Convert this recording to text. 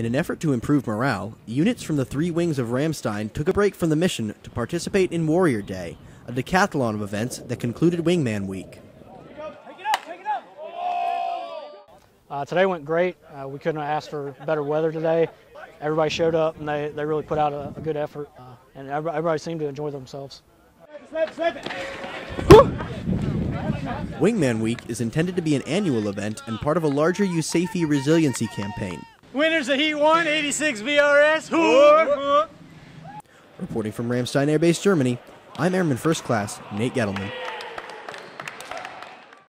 In an effort to improve morale, units from the three wings of Ramstein took a break from the mission to participate in Warrior Day, a decathlon of events that concluded Wingman Week. Today went great. We couldn't ask for better weather today. Everybody showed up and they really put out a good effort, and everybody seemed to enjoy themselves. Wingman Week is intended to be an annual event and part of a larger USAFE resiliency campaign. Winners of Heat 1, 86 VRS. Reporting from Ramstein Air Base, Germany, I'm Airman First Class Nate Gettleman.